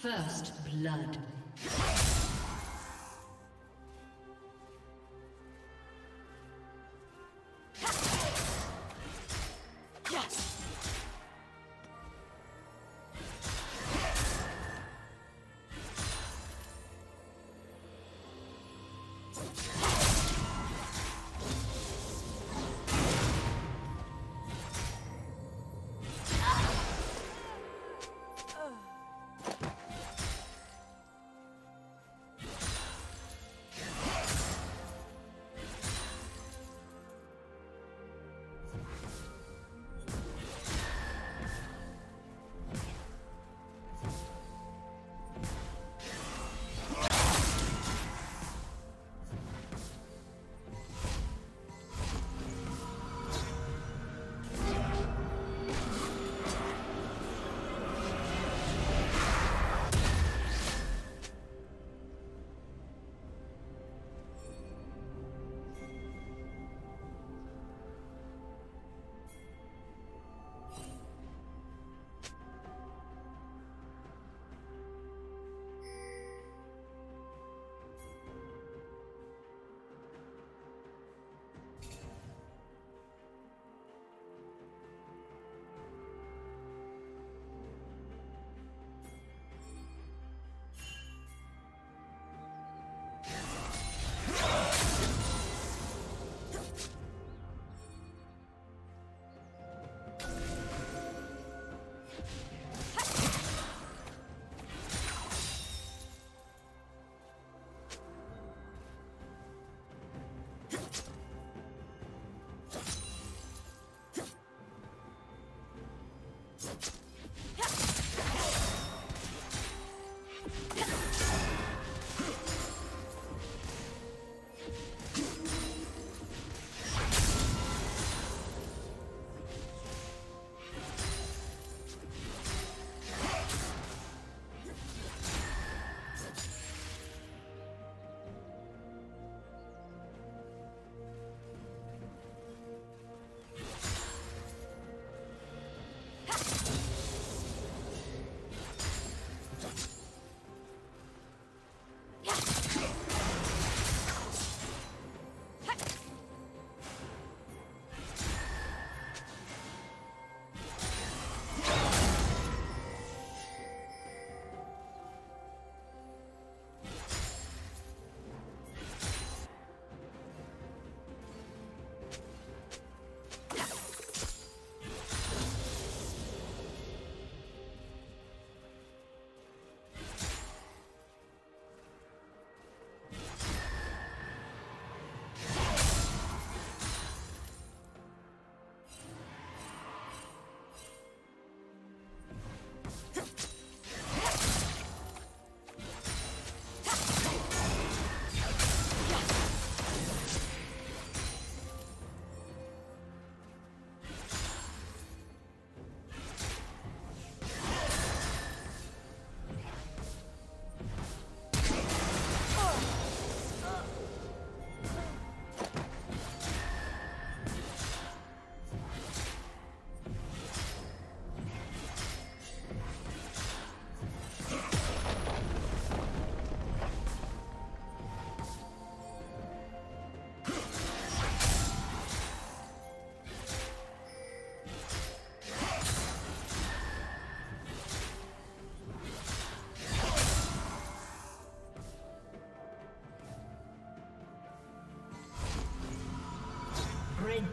First blood. Red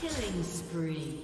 Killing spree.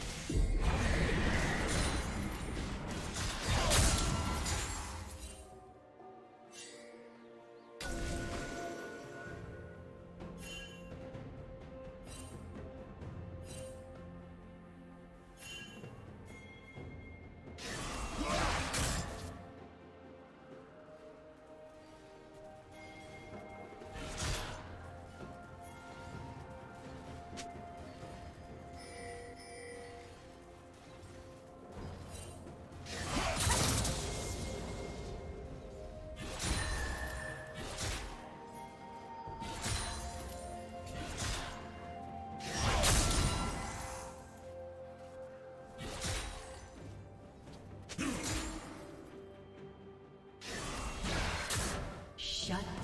Shut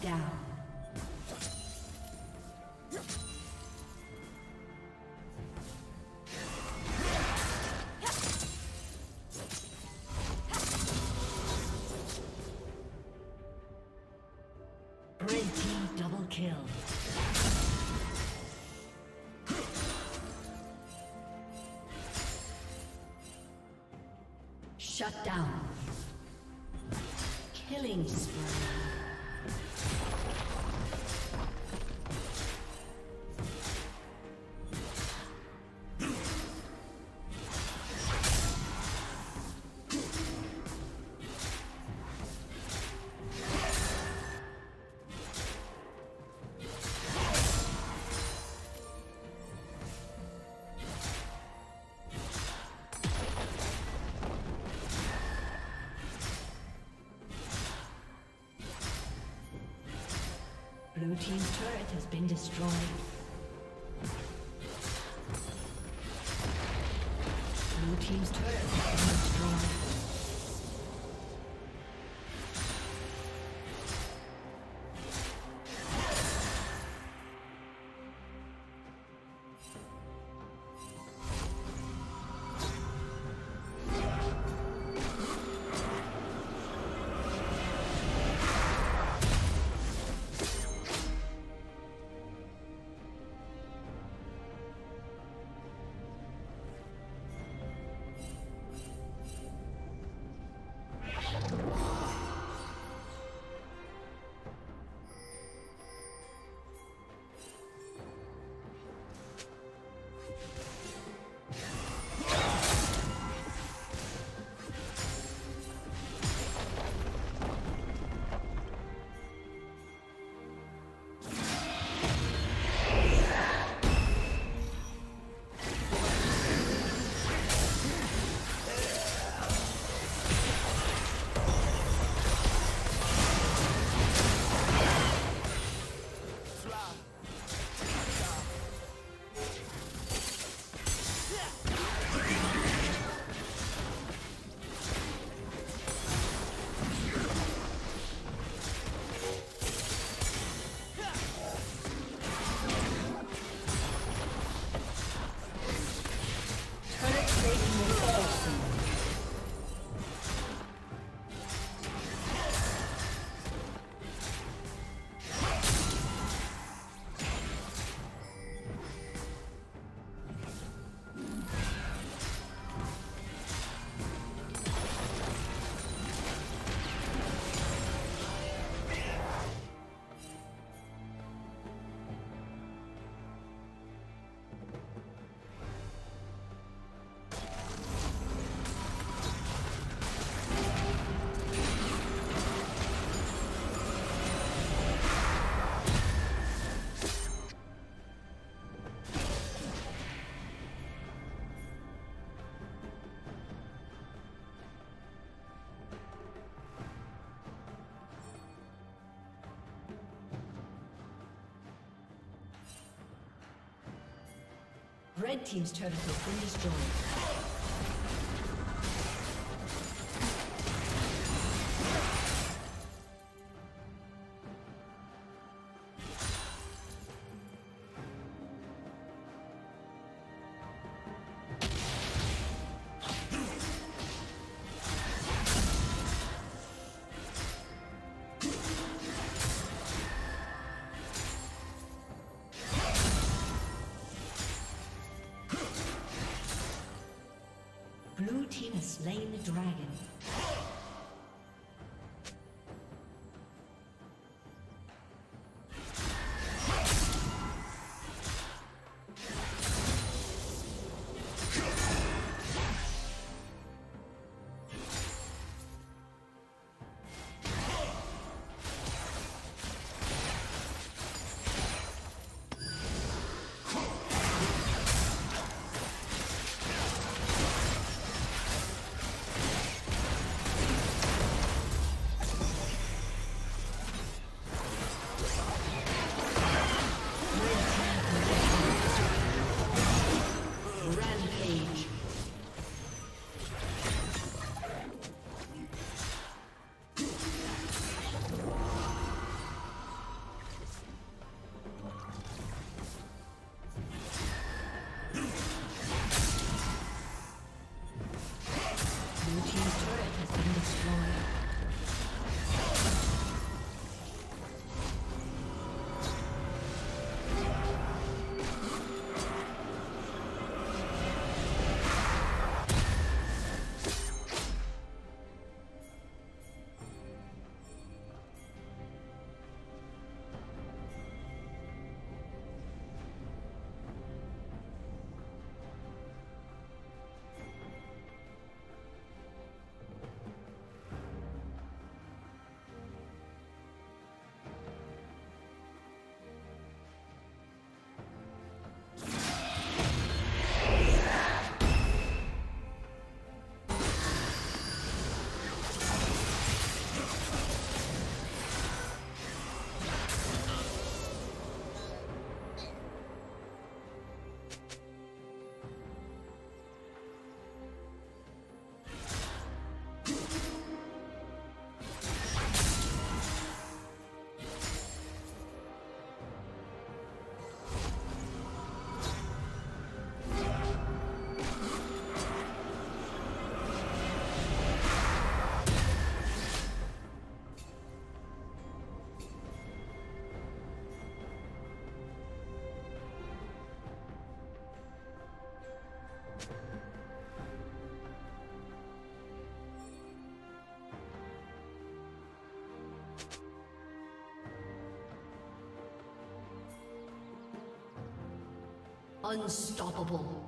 down. Red team double kill. Shut down. Killing spree. Blue team's turret has been destroyed. Blue team's turret has been destroyed. Red team's turret has been destroyed. Blue team has slain the dragon. Unstoppable.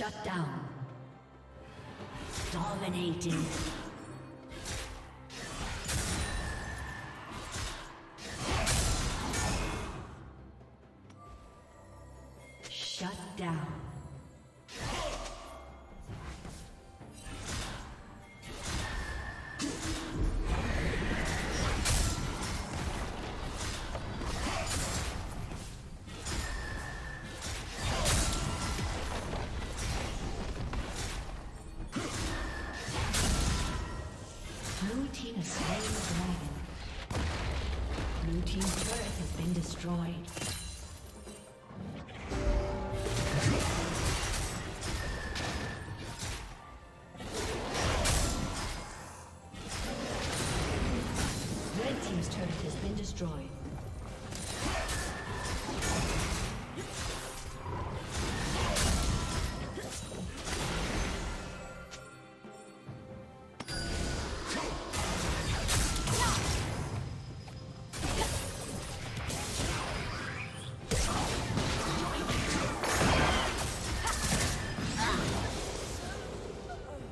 Shut down. Dominating. Shut down. Destroyed.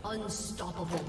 Unstoppable.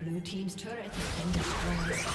Blue team's turret has been destroyed.